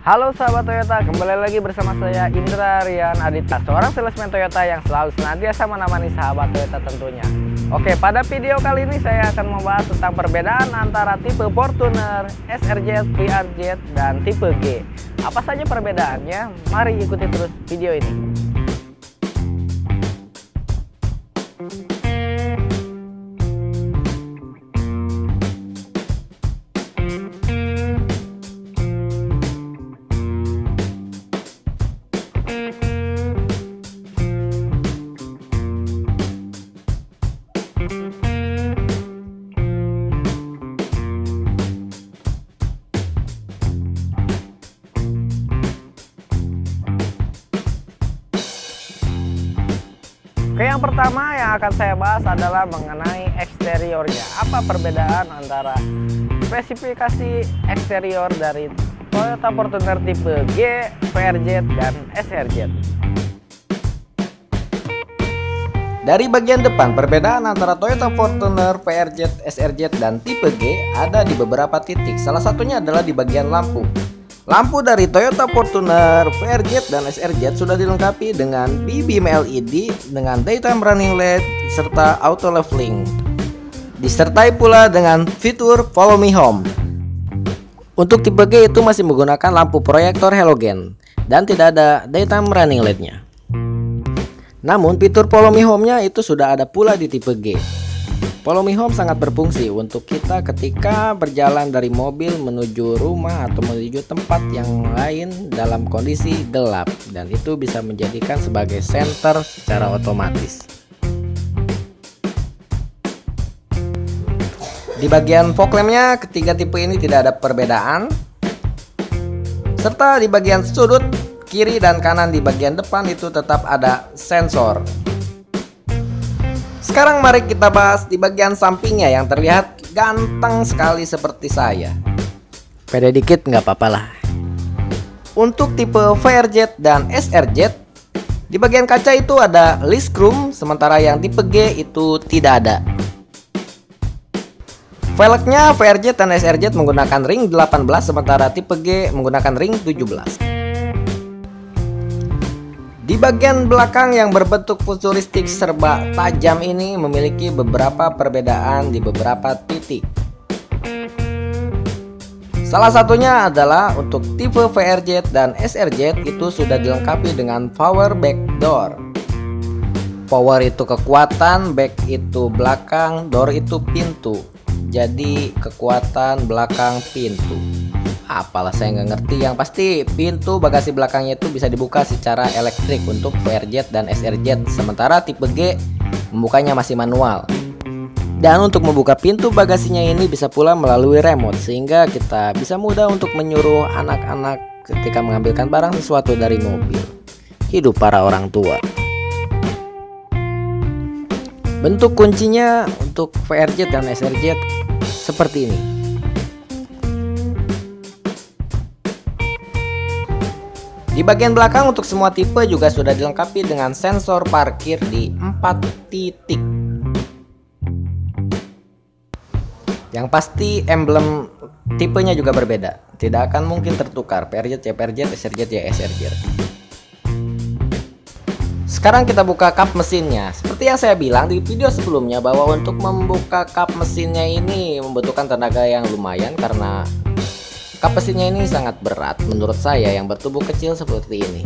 Halo sahabat Toyota, kembali lagi bersama saya Indra Rian Aditia, seorang salesman Toyota yang selalu senantiasa menemani sahabat Toyota tentunya. Oke, pada video kali ini saya akan membahas tentang perbedaan antara tipe Fortuner, SRZ, VRZ, dan tipe G. Apa saja perbedaannya? Mari ikuti terus video ini. Oke, yang pertama yang akan saya bahas adalah mengenai eksteriornya. Apa perbedaan antara spesifikasi eksterior dari Toyota Fortuner tipe G, VRZ, dan SRZ? Dari bagian depan, perbedaan antara Toyota Fortuner, VRZ, SRZ, dan tipe G ada di beberapa titik. Salah satunya adalah di bagian lampu. Lampu dari Toyota Fortuner, VRZ, dan SRZ sudah dilengkapi dengan BBM LED dengan daytime running light serta auto leveling. Disertai pula dengan fitur Follow Me Home. Untuk tipe G itu masih menggunakan lampu proyektor halogen dan tidak ada daytime running light-nya. Namun fitur Follow Me Home-nya itu sudah ada pula di tipe G. Follow Me Home sangat berfungsi untuk kita ketika berjalan dari mobil menuju rumah atau menuju tempat yang lain dalam kondisi gelap, dan itu bisa menjadikan sebagai senter secara otomatis. Di bagian fog lamp-nya, ketiga tipe ini tidak ada perbedaan. Serta di bagian sudut kiri dan kanan di bagian depan itu tetap ada sensor. Sekarang mari kita bahas di bagian sampingnya yang terlihat ganteng sekali seperti saya. Pede dikit nggak apa-apa lah. Untuk tipe VRZ dan SRZ, di bagian kaca itu ada list chrome, sementara yang tipe G itu tidak ada. Velgnya VRZ dan SRZ menggunakan ring 18, sementara tipe G menggunakan ring 17. Di bagian belakang yang berbentuk futuristik serba tajam ini memiliki beberapa perbedaan di beberapa titik. Salah satunya adalah untuk tipe VRZ dan SRZ itu sudah dilengkapi dengan power backdoor. Power itu kekuatan, back itu belakang, door itu pintu. Jadi kekuatan belakang pintu. Apalah, saya nggak ngerti. Yang pasti pintu bagasi belakangnya itu bisa dibuka secara elektrik untuk VRZ dan SRZ, sementara tipe G membukanya masih manual. Dan untuk membuka pintu bagasinya ini bisa pula melalui remote, sehingga kita bisa mudah untuk menyuruh anak-anak ketika mengambilkan barang sesuatu dari mobil. Hidup para orang tua. Bentuk kuncinya untuk VRZ dan SRZ seperti ini. Di bagian belakang untuk semua tipe juga sudah dilengkapi dengan sensor parkir di 4 titik. Yang pasti emblem tipenya juga berbeda. Tidak akan mungkin tertukar, VRZ ya VRZ, SRZ ya SRZ. Sekarang kita buka kap mesinnya. Seperti yang saya bilang di video sebelumnya bahwa untuk membuka kap mesinnya ini membutuhkan tenaga yang lumayan karena kap mesinnya ini sangat berat menurut saya yang bertubuh kecil seperti ini.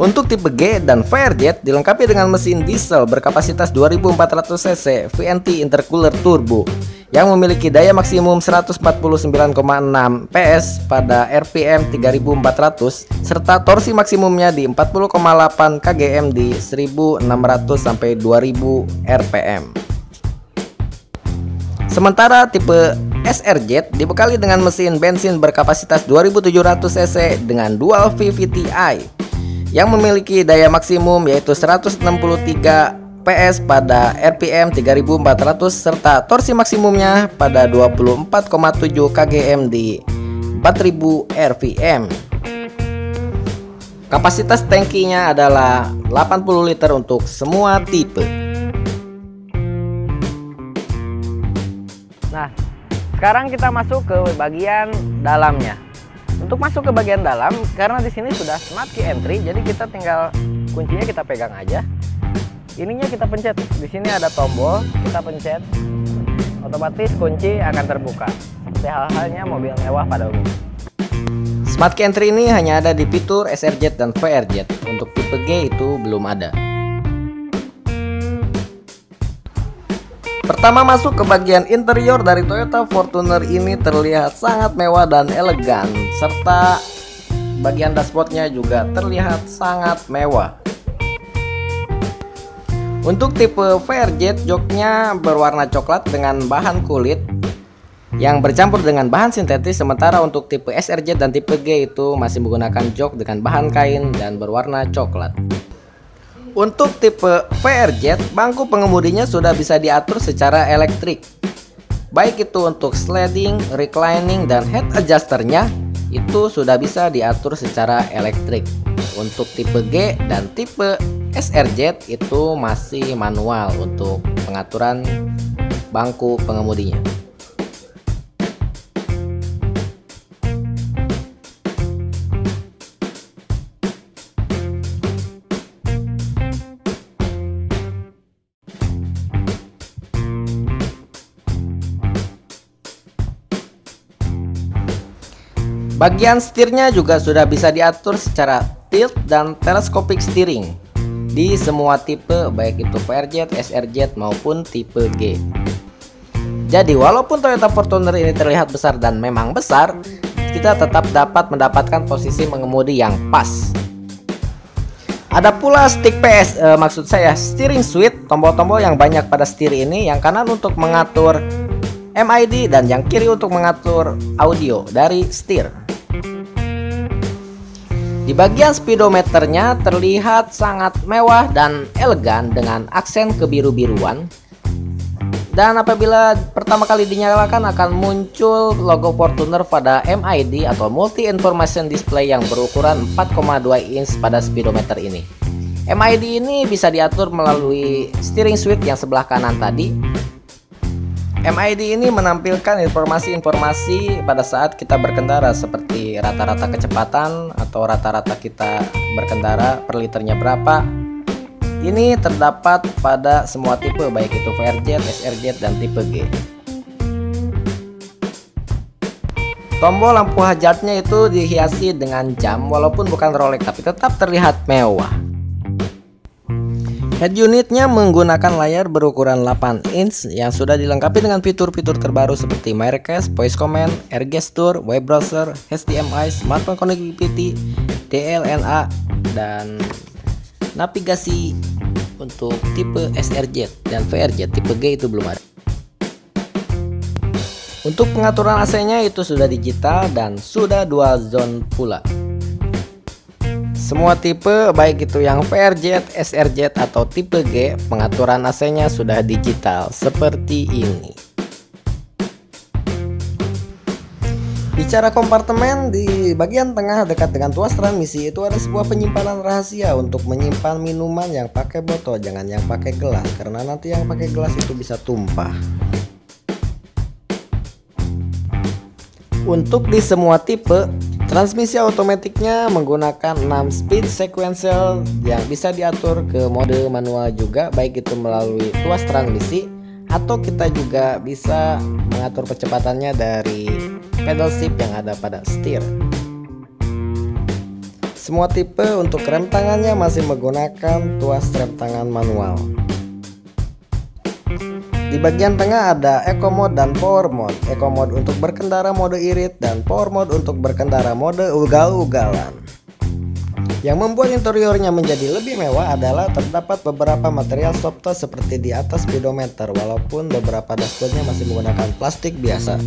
Untuk tipe G dan VRZ dilengkapi dengan mesin diesel berkapasitas 2400 cc VNT Intercooler Turbo yang memiliki daya maksimum 149,6 PS pada RPM 3400 serta torsi maksimumnya di 40,8 kgm di 1600 sampai 2000 RPM. Sementara tipe SRZ dibekali dengan mesin bensin berkapasitas 2700 cc dengan dual VVT-i yang memiliki daya maksimum yaitu 163 PS pada RPM 3400 serta torsi maksimumnya pada 24,7 kgm di 4000 RPM. Kapasitas tangkinya adalah 80 liter untuk semua tipe. Nah, Sekarang kita masuk ke bagian dalamnya. Untuk masuk ke bagian dalam, karena di sini sudah smart key entry, jadi kita tinggal kuncinya kita pegang aja. Ininya kita pencet. Di sini ada tombol, kita pencet, otomatis kunci akan terbuka. Seperti hal-halnya mobil mewah pada umumnya. Smart key entry ini hanya ada di fitur SRZ dan VRZ. Untuk tipe G itu belum ada. Pertama masuk ke bagian interior dari Toyota Fortuner ini terlihat sangat mewah dan elegan, serta bagian dashboardnya juga terlihat sangat mewah. Untuk tipe VRZ, joknya berwarna coklat dengan bahan kulit yang bercampur dengan bahan sintetis, sementara untuk tipe SRZ dan tipe G itu masih menggunakan jok dengan bahan kain dan berwarna coklat. Untuk tipe VRZ, bangku pengemudinya sudah bisa diatur secara elektrik. Baik itu untuk sliding, reclining, dan head adjusternya itu sudah bisa diatur secara elektrik. Untuk tipe G dan tipe SRZ itu masih manual untuk pengaturan bangku pengemudinya. Bagian setirnya juga sudah bisa diatur secara tilt dan telescopic steering di semua tipe, baik itu VRZ, SRZ maupun tipe G. Jadi walaupun Toyota Fortuner ini terlihat besar dan memang besar, kita tetap dapat mendapatkan posisi mengemudi yang pas. Ada pula stick steering switch, tombol-tombol yang banyak pada setir ini, yang kanan untuk mengatur MID dan yang kiri untuk mengatur audio dari setir. Di bagian speedometernya terlihat sangat mewah dan elegan dengan aksen kebiru-biruan. Dan apabila pertama kali dinyalakan akan muncul logo Fortuner pada MID atau Multi Information Display yang berukuran 4,2 inch pada speedometer ini. MID ini bisa diatur melalui steering switch yang sebelah kanan tadi. MID ini menampilkan informasi-informasi pada saat kita berkendara, seperti rata-rata kecepatan atau rata-rata kita berkendara per liternya berapa. Ini terdapat pada semua tipe, baik itu VRZ, SRZ, dan tipe G. Tombol lampu hajatnya itu dihiasi dengan jam, walaupun bukan Rolex tapi tetap terlihat mewah. Head unitnya menggunakan layar berukuran 8 inch yang sudah dilengkapi dengan fitur-fitur terbaru seperti Miracast, Voice Command, Air Gesture, Web Browser, HDMI, Smartphone Connectivity, DLNA, dan navigasi. Untuk tipe SRZ dan VRZ, tipe G itu belum ada. Untuk pengaturan AC-nya itu sudah digital dan sudah dual zone pula. Semua tipe, baik itu yang VRZ, SRZ, atau tipe G, pengaturan AC-nya sudah digital seperti ini. Bicara kompartemen, di bagian tengah dekat dengan tuas transmisi itu ada sebuah penyimpanan rahasia untuk menyimpan minuman yang pakai botol, jangan yang pakai gelas, karena nanti yang pakai gelas itu bisa tumpah. Untuk di semua tipe, transmisi otomatiknya menggunakan 6 speed sequential yang bisa diatur ke mode manual juga, baik itu melalui tuas transmisi atau kita juga bisa mengatur kecepatannya dari pedal shift yang ada pada setir. Semua tipe untuk rem tangannya masih menggunakan tuas rem tangan manual. Di bagian tengah ada Eco Mode dan Power Mode. Eco Mode untuk berkendara mode irit dan Power Mode untuk berkendara mode ugal-ugalan. Yang membuat interiornya menjadi lebih mewah adalah terdapat beberapa material soft touch seperti di atas speedometer, walaupun beberapa dashboardnya masih menggunakan plastik biasa.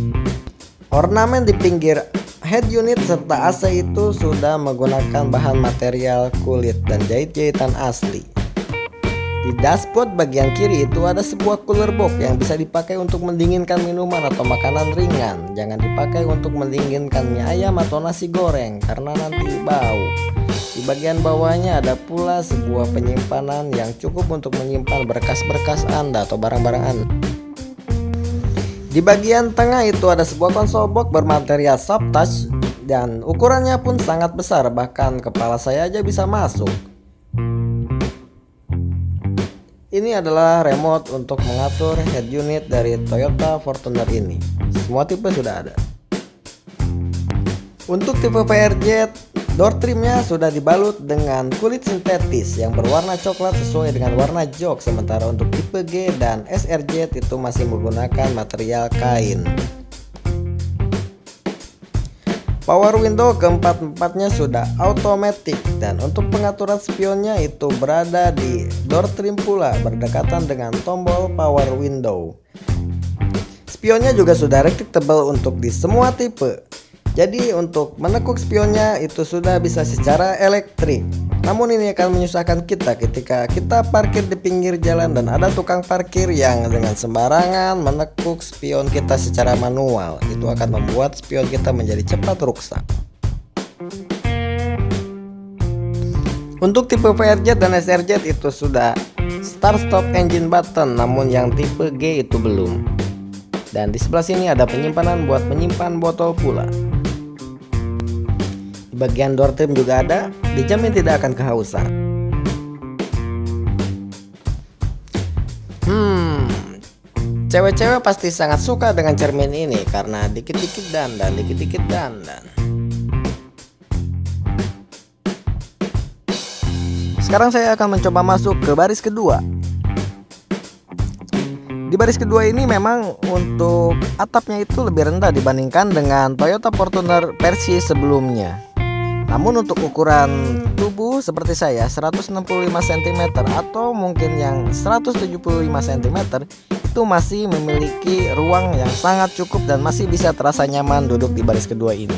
Ornamen di pinggir head unit serta AC itu sudah menggunakan bahan material kulit dan jahit-jahitan asli. Di dashboard bagian kiri itu ada sebuah cooler box yang bisa dipakai untuk mendinginkan minuman atau makanan ringan. Jangan dipakai untuk mendinginkan mie ayam atau nasi goreng karena nanti bau. Di bagian bawahnya ada pula sebuah penyimpanan yang cukup untuk menyimpan berkas-berkas Anda atau barang-barang Anda. Di bagian tengah itu ada sebuah konsol box bermaterial soft touch dan ukurannya pun sangat besar, bahkan kepala saya aja bisa masuk. Ini adalah remote untuk mengatur head unit dari Toyota Fortuner ini. Semua tipe sudah ada. Untuk tipe VRZ, door trimnya sudah dibalut dengan kulit sintetis yang berwarna coklat sesuai dengan warna jok. Sementara untuk tipe G dan SRZ itu masih menggunakan material kain. Power window keempat-empatnya sudah automatic, dan untuk pengaturan spionnya itu berada di door trim pula, berdekatan dengan tombol power window. Spionnya juga sudah retractable untuk di semua tipe. Jadi untuk menekuk spionnya itu sudah bisa secara elektrik. Namun ini akan menyusahkan kita ketika kita parkir di pinggir jalan dan ada tukang parkir yang dengan sembarangan menekuk spion kita secara manual. Itu akan membuat spion kita menjadi cepat rusak. Untuk tipe VRZ dan SRZ itu sudah start stop engine button, namun yang tipe G itu belum. Dan di sebelah sini ada penyimpanan buat menyimpan botol pula. Bagian door trim juga ada, dijamin tidak akan kehausan. Cewek-cewek pasti sangat suka dengan cermin ini karena dikit-dikit dandan, dikit-dikit dandan. Sekarang saya akan mencoba masuk ke baris kedua. Di baris kedua ini memang untuk atapnya itu lebih rendah dibandingkan dengan Toyota Fortuner versi sebelumnya. Namun untuk ukuran tubuh seperti saya 165 cm atau mungkin yang 175 cm itu masih memiliki ruang yang sangat cukup dan masih bisa terasa nyaman duduk di baris kedua ini.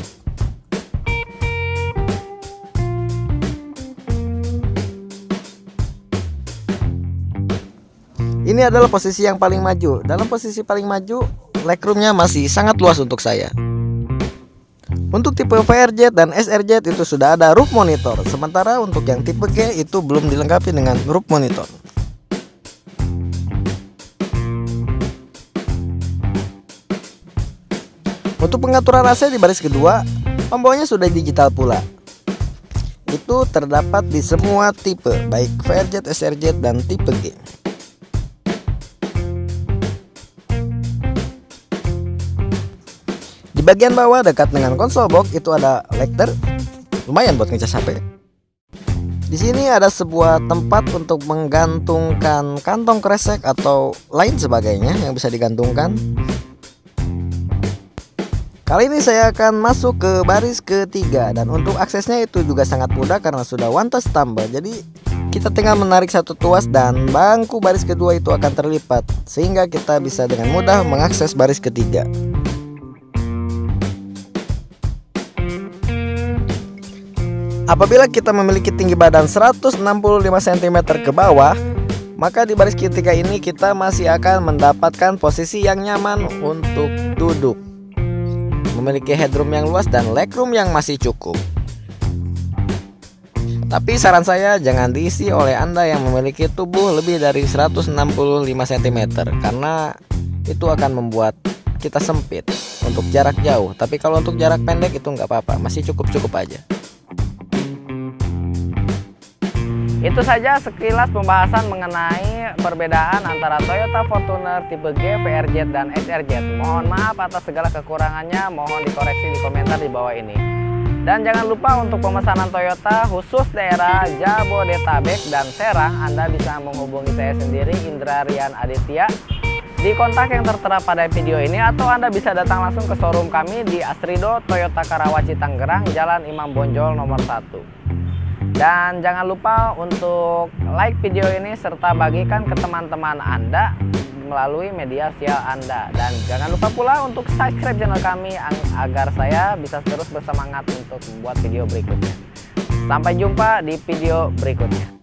Ini adalah posisi yang paling maju. Dalam posisi paling maju, legroomnya masih sangat luas untuk saya. Untuk tipe VRZ dan SRZ itu sudah ada roof monitor, sementara untuk yang tipe G itu belum dilengkapi dengan roof monitor. Untuk pengaturan AC di baris kedua, tombolnya sudah digital pula. Itu terdapat di semua tipe, baik VRZ, SRZ, dan tipe G. Di bagian bawah dekat dengan konsol box itu ada lekter, lumayan buat ngecas HP. Di sini ada sebuah tempat untuk menggantungkan kantong kresek atau lain sebagainya yang bisa digantungkan. Kali ini saya akan masuk ke baris ketiga dan untuk aksesnya itu juga sangat mudah karena sudah one touch tambah. Jadi kita tinggal menarik satu tuas dan bangku baris kedua itu akan terlipat sehingga kita bisa dengan mudah mengakses baris ketiga. Apabila kita memiliki tinggi badan 165 cm ke bawah, maka di baris ketiga ini kita masih akan mendapatkan posisi yang nyaman untuk duduk. Memiliki headroom yang luas dan legroom yang masih cukup. Tapi saran saya jangan diisi oleh Anda yang memiliki tubuh lebih dari 165 cm karena itu akan membuat kita sempit untuk jarak jauh. Tapi kalau untuk jarak pendek itu nggak apa-apa, masih cukup-cukup aja. Itu saja sekilas pembahasan mengenai perbedaan antara Toyota Fortuner tipe G, VRZ, dan SRZ. Mohon maaf atas segala kekurangannya, mohon dikoreksi di komentar di bawah ini. Dan jangan lupa untuk pemesanan Toyota khusus daerah Jabodetabek dan Serang, Anda bisa menghubungi saya sendiri, Indra Rian Aditia, di kontak yang tertera pada video ini, atau Anda bisa datang langsung ke showroom kami di Asrido Toyota Karawaci Tangerang, Jalan Imam Bonjol nomor 1. Dan jangan lupa untuk like video ini serta bagikan ke teman-teman Anda melalui media sosial Anda. Dan jangan lupa pula untuk subscribe channel kami agar saya bisa terus bersemangat untuk membuat video berikutnya. Sampai jumpa di video berikutnya.